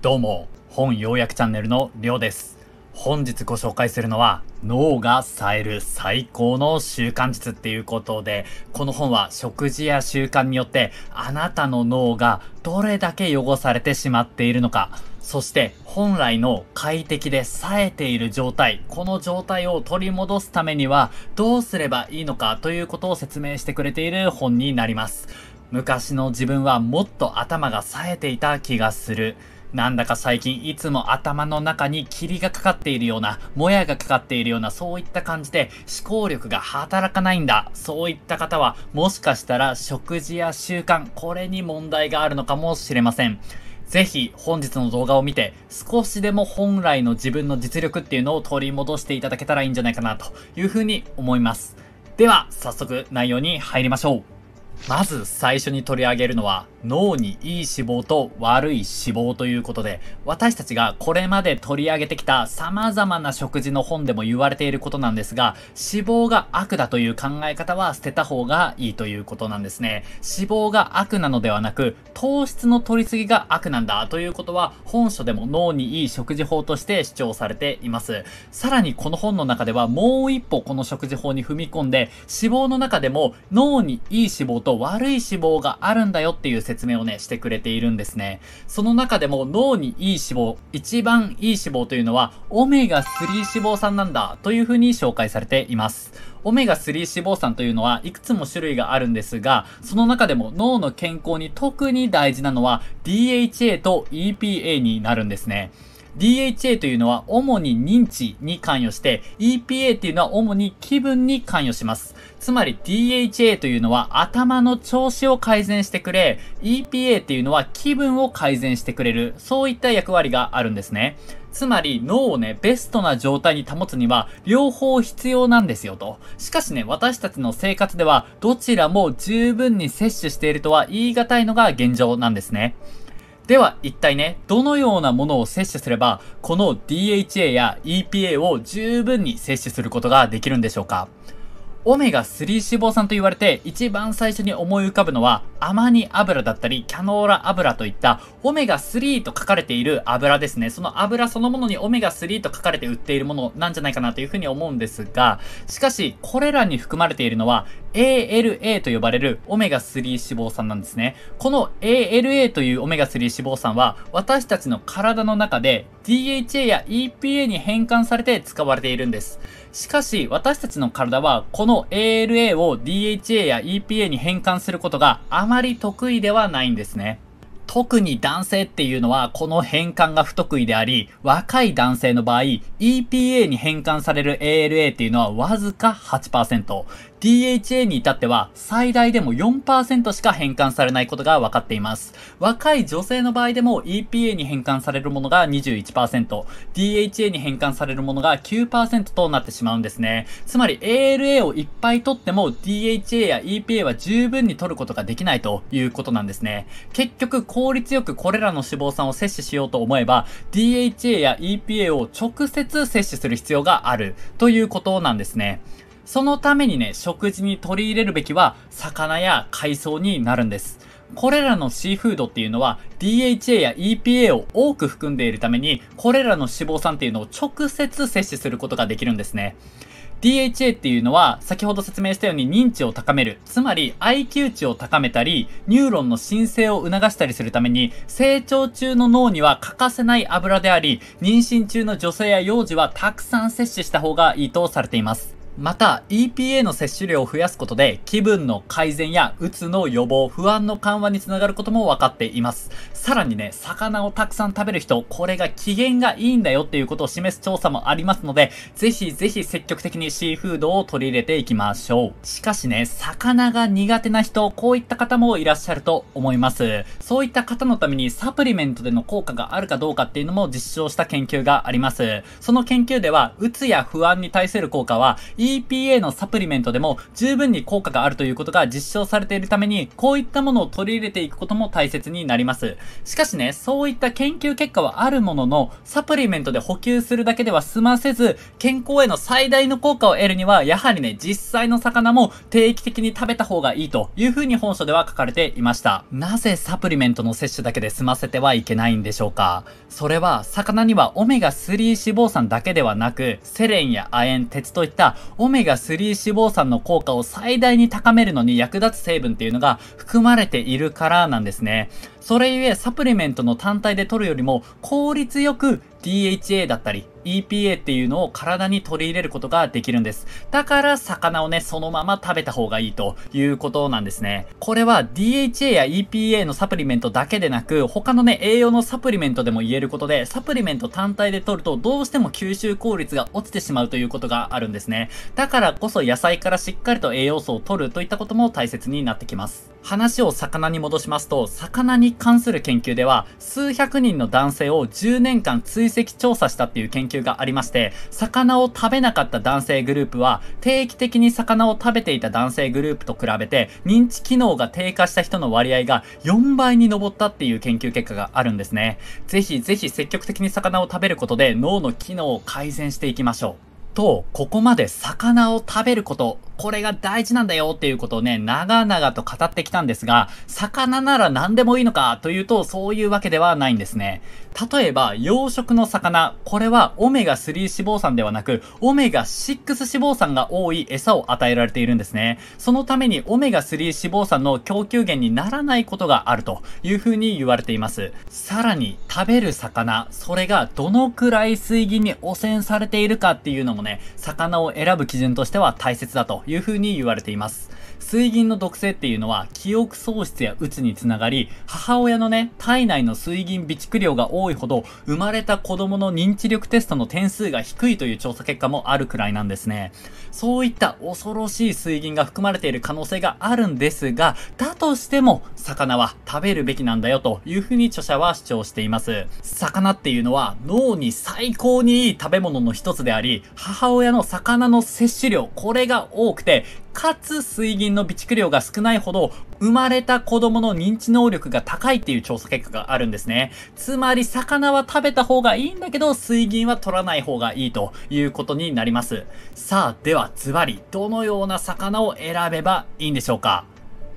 どうも、本要約チャンネルのりょうです。本日ご紹介するのは、脳が冴える最高の習慣術っていうことで、この本は食事や習慣によってあなたの脳がどれだけ汚されてしまっているのか、そして本来の快適で冴えている状態、この状態を取り戻すためにはどうすればいいのかということを説明してくれている本になります。昔の自分はもっと頭が冴えていた気がする。なんだか最近いつも頭の中に霧がかかっているような、もやがかかっているような、そういった感じで思考力が働かないんだ。そういった方はもしかしたら食事や習慣、これに問題があるのかもしれません。ぜひ本日の動画を見て少しでも本来の自分の実力っていうのを取り戻していただけたらいいんじゃないかなというふうに思います。では早速内容に入りましょう。まず最初に取り上げるのは脳にいい脂肪と悪い脂肪ということで、私たちがこれまで取り上げてきた様々な食事の本でも言われていることなんですが、脂肪が悪だという考え方は捨てた方がいいということなんですね。脂肪が悪なのではなく糖質の摂りすぎが悪なんだということは本書でも脳にいい食事法として主張されています。さらにこの本の中ではもう一歩この食事法に踏み込んで、脂肪の中でも脳にいい脂肪と悪い脂肪があるんだよっていう説明をねしてくれているんですね。その中でも脳にいい脂肪、一番いい脂肪というのはオメガ3脂肪酸なんだというふうに紹介されています。オメガ3脂肪酸というのはいくつも種類があるんですが、その中でも脳の健康に特に大事なのは DHA と EPA になるんですね。DHA というのは主に認知に関与して、 EPA っていうのは主に気分に関与します。つまり DHA というのは頭の調子を改善してくれ、EPA っていうのは気分を改善してくれる、そういった役割があるんですね。つまり脳をね、ベストな状態に保つには両方必要なんですよと。しかしね、私たちの生活ではどちらも十分に摂取しているとは言い難いのが現状なんですね。では一体ね、どのようなものを摂取すれば、この DHA や EPA を十分に摂取することができるんでしょうか。オメガ3脂肪酸と言われて一番最初に思い浮かぶのはアマニ油だったりキャノーラ油といったオメガ3と書かれている油ですね。その油そのものにオメガ3と書かれて売っているものなんじゃないかなというふうに思うんですが、しかしこれらに含まれているのは ALA と呼ばれるオメガ3脂肪酸なんですね。この ALA というオメガ3脂肪酸は私たちの体の中で DHA や EPA に変換されて使われているんです。しかし私たちの体はこの ALA を DHA や EPA に変換することがあまり得意ではないんですね。特に男性っていうのはこの変換が不得意であり、若い男性の場合 EPA に変換される ALA っていうのはわずか 8%、 DHA に至っては最大でも 4% しか変換されないことが分かっています。若い女性の場合でも EPA に変換されるものが 21%、 DHA に変換されるものが 9% となってしまうんですね。つまり ALA をいっぱい取っても DHA や EPA は十分に取ることができないということなんですね。結局効率よくこれらの脂肪酸を摂取しようと思えば DHA や EPA を直接摂取する必要があるということなんですね。そのためにね、食事に取り入れるべきは魚や海藻になるんです。これらのシーフードっていうのは DHA や EPA を多く含んでいるために、これらの脂肪酸っていうのを直接摂取することができるんですね。DHA っていうのは先ほど説明したように認知を高める、つまり IQ 値を高めたりニューロンの新生を促したりするために成長中の脳には欠かせない油であり、妊娠中の女性や幼児はたくさん摂取した方がいいとされています。また EPA の摂取量を増やすことで気分の改善やうつの予防、不安の緩和につながることも分かっています。さらにね、魚をたくさん食べる人、これが機嫌がいいんだよっていうことを示す調査もありますので、ぜひぜひ積極的にシーフードを取り入れていきましょう。しかしね、魚が苦手な人、こういった方もいらっしゃると思います。そういった方のためにサプリメントでの効果があるかどうかっていうのも実証した研究があります。その研究ではうつや不安に対する効果は BPA のサプリメントでも十分に効果があるということが実証されているために、こういったものを取り入れていくことも大切になります。しかしね、そういった研究結果はあるものの、サプリメントで補給するだけでは済ませず、健康への最大の効果を得るには、やはりね、実際の魚も定期的に食べた方がいいというふうに本書では書かれていました。なぜサプリメントの摂取だけで済ませてはいけないんでしょうか？それは、魚にはオメガ3脂肪酸だけではなく、セレンや亜鉛、鉄といったオメガ3脂肪酸の効果を最大に高めるのに役立つ成分っていうのが含まれているからなんですね。それゆえサプリメントの単体で摂るよりも効率よくDHA だったり EPA っていうのを体に取り入れることができるんです。だから魚をね、そのまま食べた方がいいということなんですね。これは DHA や EPA のサプリメントだけでなく、他のね、栄養のサプリメントでも言えることで、サプリメント単体で摂るとどうしても吸収効率が落ちてしまうということがあるんですね。だからこそ野菜からしっかりと栄養素を摂るといったことも大切になってきます。話を魚に戻しますと、魚に関する研究では、数百人の男性を10年間追跡調査したっていう研究がありまして、魚を食べなかった男性グループは、定期的に魚を食べていた男性グループと比べて、認知機能が低下した人の割合が4倍に上ったっていう研究結果があるんですね。ぜひぜひ積極的に魚を食べることで、脳の機能を改善していきましょう。と、ここまで魚を食べること、これが大事なんだよっていうことをね、長々と語ってきたんですが、魚なら何でもいいのかというと、そういうわけではないんですね。例えば、養殖の魚、これはオメガ3脂肪酸ではなく、オメガ6脂肪酸が多い餌を与えられているんですね。そのためにオメガ3脂肪酸の供給源にならないことがあるというふうに言われています。さらに、食べる魚、それがどのくらい水銀に汚染されているかっていうのもね、魚を選ぶ基準としては大切だというふうに言われています。水銀の毒性っていうのは記憶喪失やうつにつながり、母親のね、体内の水銀備蓄量が多いほど生まれた子供の認知力テストの点数が低いという調査結果もあるくらいなんですね。そういった恐ろしい水銀が含まれている可能性があるんですが、だとしても魚は食べるべきなんだよというふうに著者は主張しています。魚っていうのは脳に最高にいい食べ物の一つであり、母親の魚の摂取量、これが多くて、かつ水銀の備蓄量が少ないほど生まれた子供の認知能力が高いっていう調査結果があるんですね。つまり魚は食べた方がいいんだけど水銀は取らない方がいいということになります。さあではズバリどのような魚を選べばいいんでしょうか？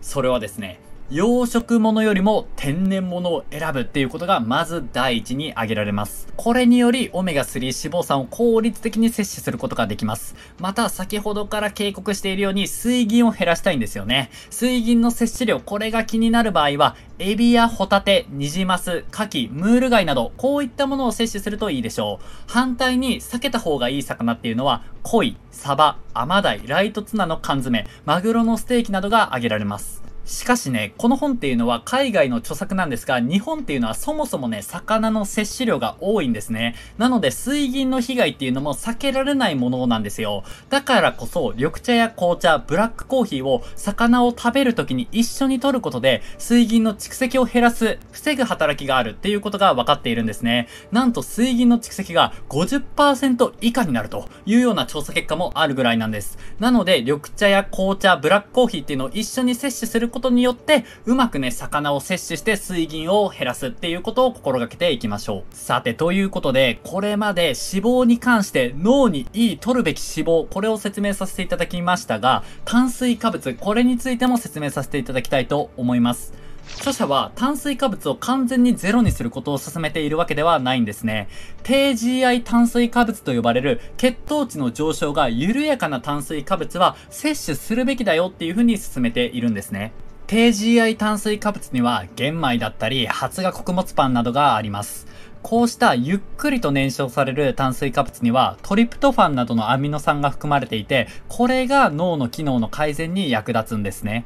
それはですね、養殖物よりも天然物を選ぶっていうことがまず第一に挙げられます。これによりオメガ3脂肪酸を効率的に摂取することができます。また先ほどから警告しているように水銀を減らしたいんですよね。水銀の摂取量、これが気になる場合はエビやホタテ、ニジマス、カキ、ムール貝などこういったものを摂取するといいでしょう。反対に避けた方がいい魚っていうのはコイ、サバ、アマダイ、ライトツナの缶詰、マグロのステーキなどが挙げられます。しかしね、この本っていうのは海外の著作なんですが、日本っていうのはそもそもね、魚の摂取量が多いんですね。なので、水銀の被害っていうのも避けられないものなんですよ。だからこそ、緑茶や紅茶、ブラックコーヒーを魚を食べるときに一緒に摂ることで、水銀の蓄積を減らす、防ぐ働きがあるっていうことが分かっているんですね。なんと、水銀の蓄積が 50% 以下になるというような調査結果もあるぐらいなんです。なので、緑茶や紅茶、ブラックコーヒーっていうのを一緒に摂取することによってうまくね、魚を摂取して水銀を減らすっていうことを心がけていきましょう。さて、ということでこれまで脂肪に関して脳にいい摂るべき脂肪、これを説明させていただきましたが、炭水化物、これについても説明させていただきたいと思います。著者は炭水化物を完全にゼロにすることを勧めているわけではないんですね。低 GI 炭水化物と呼ばれる血糖値の上昇が緩やかな炭水化物は摂取するべきだよっていうふうに勧めているんですね。低 GI 炭水化物には玄米だったり発芽穀物パンなどがあります。こうしたゆっくりと燃焼される炭水化物にはトリプトファンなどのアミノ酸が含まれていて、これが脳の機能の改善に役立つんですね。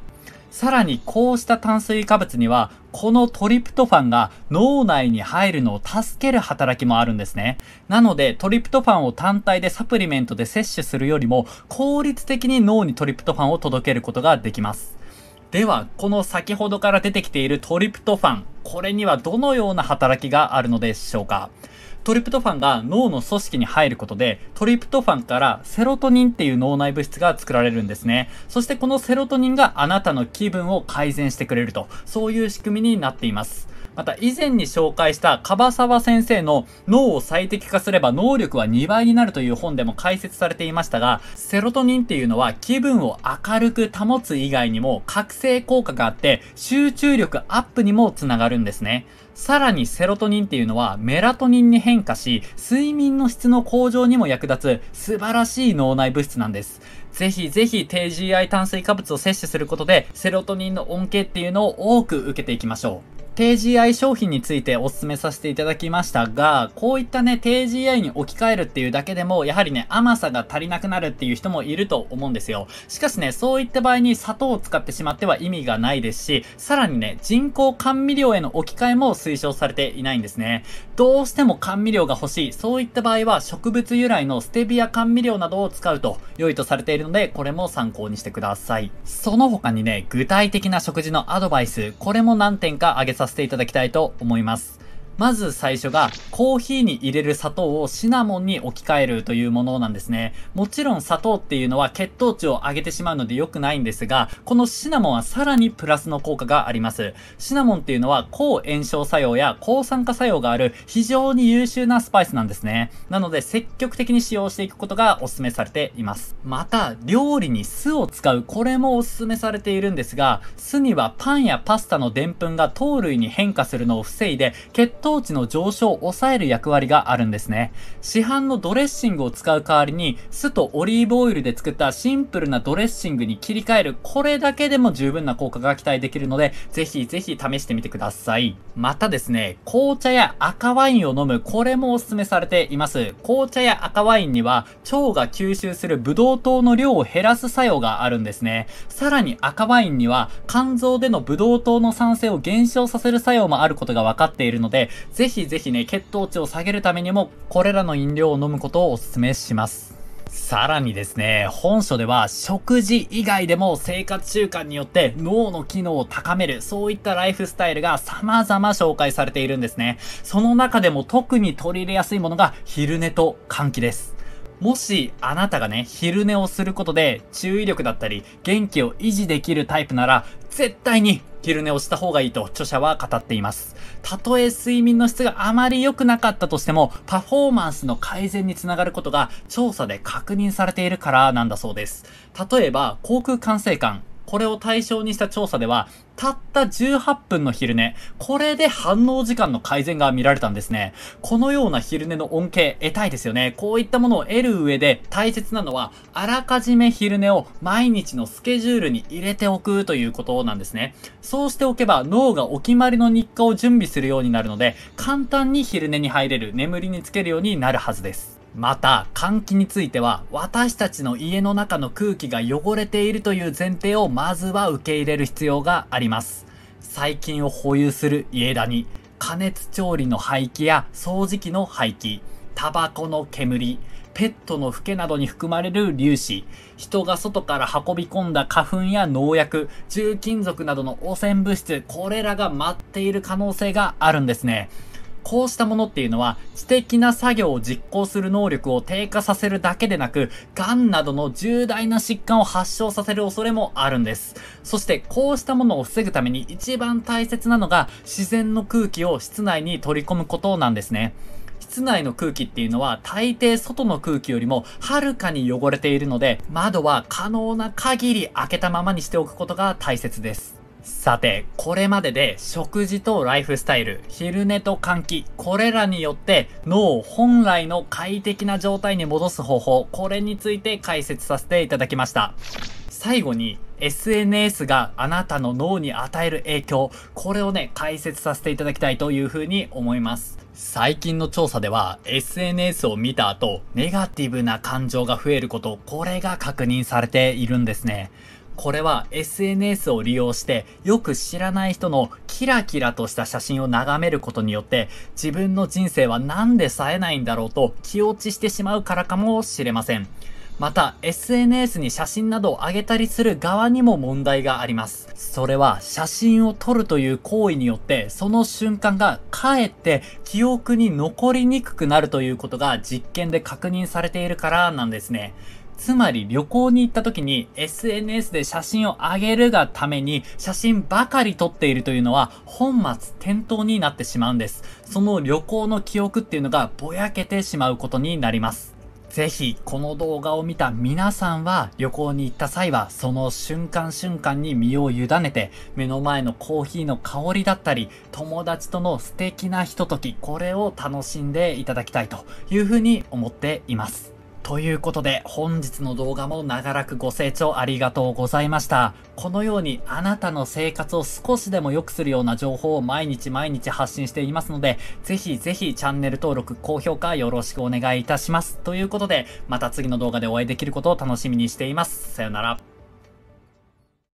さらにこうした炭水化物にはこのトリプトファンが脳内に入るのを助ける働きもあるんですね。なのでトリプトファンを単体でサプリメントで摂取するよりも効率的に脳にトリプトファンを届けることができます。ではこの先ほどから出てきているトリプトファン、これにはどのような働きがあるのでしょうか。トリプトファンが脳の組織に入ることで、トリプトファンからセロトニンっていう脳内物質が作られるんですね。そしてこのセロトニンがあなたの気分を改善してくれると、そういう仕組みになっています。また以前に紹介した樺沢先生の脳を最適化すれば能力は2倍になるという本でも解説されていましたが、セロトニンっていうのは気分を明るく保つ以外にも覚醒効果があって集中力アップにもつながるんですね。さらにセロトニンっていうのはメラトニンに変化し、睡眠の質の向上にも役立つ素晴らしい脳内物質なんです。ぜひぜひ低 GI 炭水化物を摂取することでセロトニンの恩恵っていうのを多く受けていきましょう。低 GI 商品についてお勧めさせていただきましたが、こういったね、低 GI に置き換えるっていうだけでも、やはりね、甘さが足りなくなるっていう人もいると思うんですよ。しかしね、そういった場合に砂糖を使ってしまっては意味がないですし、さらにね、人工甘味料への置き換えも推奨されていないんですね。どうしても甘味料が欲しい、そういった場合は植物由来のステビア甘味料などを使うと良いとされているので、これも参考にしてください。その他にね、具体的な食事のアドバイス、これも何点か挙げさせていただきたいと思います。まず最初がコーヒーに入れる砂糖をシナモンに置き換えるというものなんですね。もちろん砂糖っていうのは血糖値を上げてしまうので良くないんですが、このシナモンはさらにプラスの効果があります。シナモンっていうのは抗炎症作用や抗酸化作用がある非常に優秀なスパイスなんですね。なので積極的に使用していくことがお勧めされています。また料理に酢を使う、これもお勧めされているんですが、酢にはパンやパスタの澱粉が糖類に変化するのを防いで血糖値の上昇を抑える役割があるんですね。市販のドレッシングを使う代わりに、酢とオリーブオイルで作ったシンプルなドレッシングに切り替える、これだけでも十分な効果が期待できるので、ぜひぜひ試してみてください。またですね、紅茶や赤ワインを飲む、これもお勧めされています。紅茶や赤ワインには、腸が吸収するブドウ糖の量を減らす作用があるんですね。さらに赤ワインには、肝臓でのブドウ糖の酸性を減少させる作用もあることが分かっているので、ぜひぜひね、血糖値を下げるためにも、これらの飲料を飲むことをお勧めします。さらにですね、本書では食事以外でも生活習慣によって脳の機能を高める、そういったライフスタイルが様々紹介されているんですね。その中でも特に取り入れやすいものが昼寝と換気です。もしあなたがね、昼寝をすることで注意力だったり元気を維持できるタイプなら、絶対に昼寝をした方がいいと著者は語っています。たとえ睡眠の質があまり良くなかったとしても、パフォーマンスの改善につながることが調査で確認されているからなんだそうです。例えば、口腔管制官。これを対象にした調査では、たった18分の昼寝、これで反応時間の改善が見られたんですね。このような昼寝の恩恵得たいですよね。こういったものを得る上で大切なのは、あらかじめ昼寝を毎日のスケジュールに入れておくということなんですね。そうしておけば脳がお決まりの日課を準備するようになるので、簡単に昼寝に入れる、眠りにつけるようになるはずです。また、換気については、私たちの家の中の空気が汚れているという前提をまずは受け入れる必要があります。細菌を保有する家ダニ、加熱調理の廃棄や掃除機の廃棄、タバコの煙、ペットのフケなどに含まれる粒子、人が外から運び込んだ花粉や農薬、重金属などの汚染物質、これらが舞っている可能性があるんですね。こうしたものっていうのは、知的な作業を実行する能力を低下させるだけでなく、癌などの重大な疾患を発症させる恐れもあるんです。そして、こうしたものを防ぐために一番大切なのが、自然の空気を室内に取り込むことなんですね。室内の空気っていうのは大抵外の空気よりもはるかに汚れているので、窓は可能な限り開けたままにしておくことが大切です。さて、これまでで食事とライフスタイル、昼寝と換気、これらによって脳を本来の快適な状態に戻す方法、これについて解説させていただきました。最後に SNS があなたの脳に与える影響、これをね、解説させていただきたいというふうに思います。最近の調査では SNS を見た後、ネガティブな感情が増えること、これが確認されているんですね。これは SNS を利用してよく知らない人のキラキラとした写真を眺めることによって、自分の人生はなんで冴えないんだろうと気落ちしてしまうからかもしれません。また SNS に写真などを上げたりする側にも問題があります。それは写真を撮るという行為によってその瞬間がかえって記憶に残りにくくなるということが実験で確認されているからなんですね。つまり旅行に行った時に SNS で写真を上げるがために写真ばかり撮っているというのは本末転倒になってしまうんです。その旅行の記憶っていうのがぼやけてしまうことになります。ぜひこの動画を見た皆さんは旅行に行った際はその瞬間瞬間に身を委ねて、目の前のコーヒーの香りだったり友達との素敵なひととき、これを楽しんでいただきたいというふうに思っています。ということで本日の動画も長らくご清聴ありがとうございました。このようにあなたの生活を少しでも良くするような情報を毎日発信していますので、ぜひぜひチャンネル登録、高評価よろしくお願いいたします。ということでまた次の動画でお会いできることを楽しみにしています。さよなら。